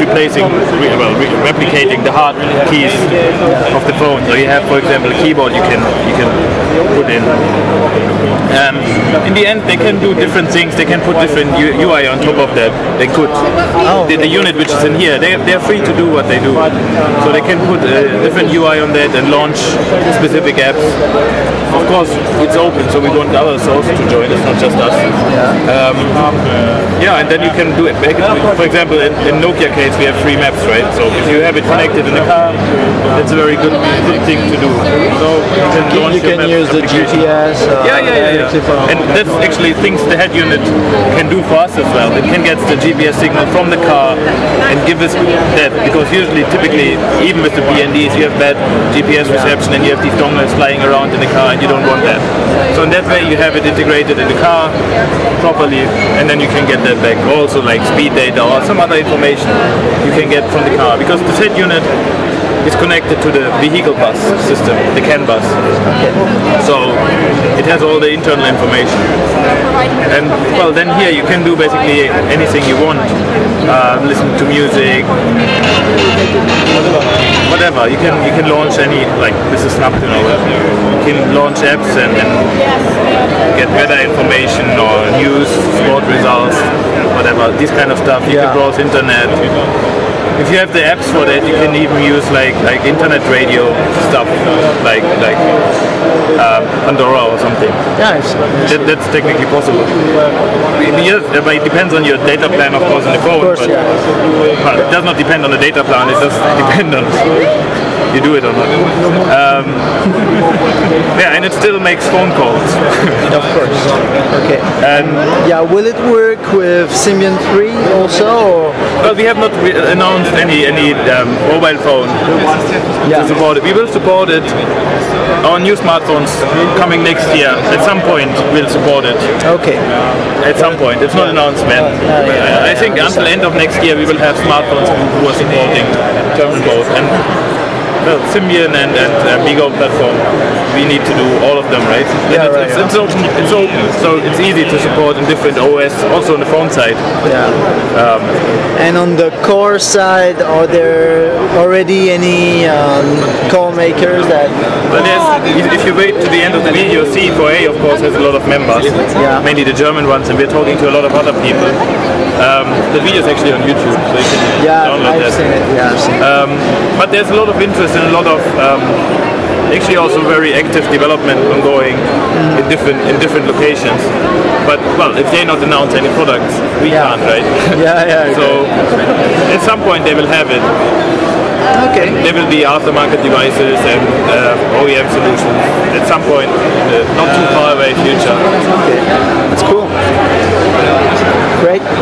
replacing, well, replicating the hard keys of the phone. So you have, for example, a keyboard you can put in. In the end, they can do different things. They can put different UI on top of that. They could. The unit which is in here, they're free to do what they do. So they can put a different UI on that and launch specific apps. Of course, it's open, so we want others also to join. It's not just us. And then you can do it. For example, in Nokia case, we have free maps, right? So if you have it connected in the car, that's a very good thing to do. So you can use the GPS. And that's actually things the head unit can do for us as well. It can get the GPS signal from the car and give us that, because usually, typically, even with the BNDs, you have bad GPS reception and you have these dongles flying around in the car, and you don't want that. So in that way, you have it integrated in the car properly, and then you can get that back. Also, like speed data or some other information you can get from the car, because the head unit is connected to the vehicle bus system, the CAN bus. So it has all the internal information. And well, then here you can do basically anything you want. Listen to music, whatever. You can launch any, like this is Snap, you can launch apps and get weather information or news, sport results, whatever. This kind of stuff. You can browse internet. If you have the apps for that, you can even use like internet radio stuff, like Pandora or something. Yeah, that's technically possible. Yes, but it depends on your data plan, of course, on the phone. But it does not depend on the data plan. It does depend on you do it or not. And it still makes phone calls. Of course. Okay. And will it work with Symbian^3 also? Or? Well, we have not announced any mobile phone to support it. We will support it. Our new smartphones coming next year, at some point we'll support it. Okay. At some point, it's not announced when. I think until end of next year we will have smartphones who are supporting terminal both. Well, Symbian and Beagle platform, we need to do all of them, right? So it's easy to support in different OS, also on the phone side. Yeah. And on the core side, are there already any core makers that... Well, if you wait to the end of the video, C4A, of course, has a lot of members, mainly the German ones, and we're talking to a lot of other people. The video is actually on YouTube, so you can download that. I've seen it. But there's a lot of interest and a lot of actually also very active development ongoing in different locations. But well, if they not announce any products, we can't, right? Yeah. So at some point they will have it. Okay. There will be aftermarket devices and OEM solutions at some point, not too far away future. Okay, that's cool. Great.